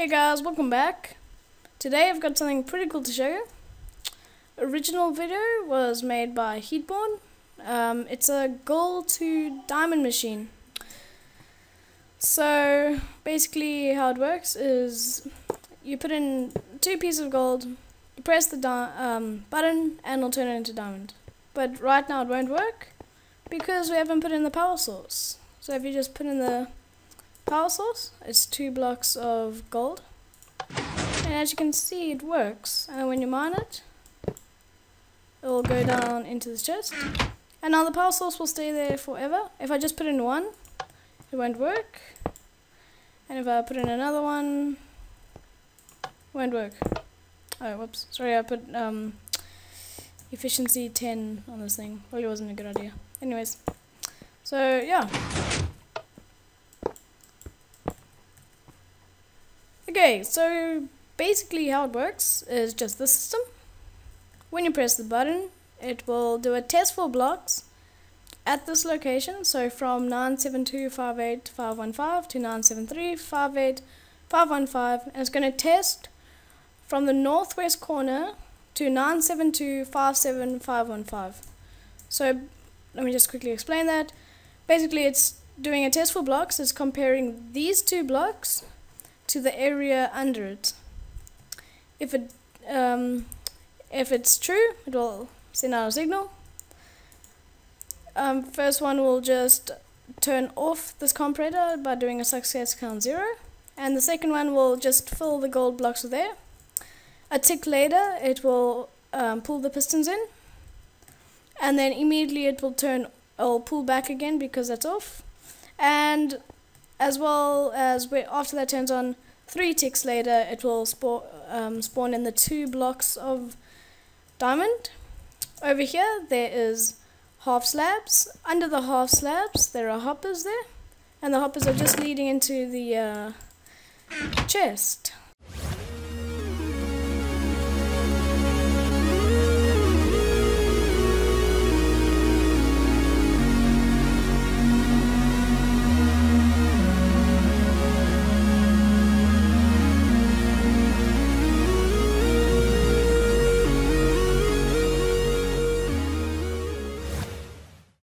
Hey guys, welcome back. Today I've got something pretty cool to show you. Original video was made by HeatBorn. It's a gold to diamond machine. So basically how it works is you put in two pieces of gold, you press the button and it'll turn it into diamond. But right now it won't work because we haven't put in the power source. So if you just put in the power source, it's two blocks of gold, and as you can see it works, and when you mine it, it'll go down into the chest, and now the power source will stay there forever. If I just put in one, it won't work, and if I put in another one, it won't work. Oh, whoops, sorry, I put efficiency 10 on this thing. Probably wasn't a good idea. Anyways, so yeah. Okay, so basically how it works is just this system. When you press the button, it will do a test for blocks at this location, so from 972.585.1.5 to 973.585.1.5, and it's going to test from the northwest corner to 972.575.1.5. So let me just quickly explain that. Basically it's doing a test for blocks, it's comparing these two blocks to the area under it. If it's true, it will send out a signal. First one will just turn off this comparator by doing a success count 0, and the second one will just fill the gold blocks with air. A tick later it will pull the pistons in, and then immediately it will pull back again because that's off, and as well as after that turns on, 3 ticks later it will spawn in the 2 blocks of diamond. Over here there is half slabs. Under the half slabs there are hoppers there, and the hoppers are just leading into the chest.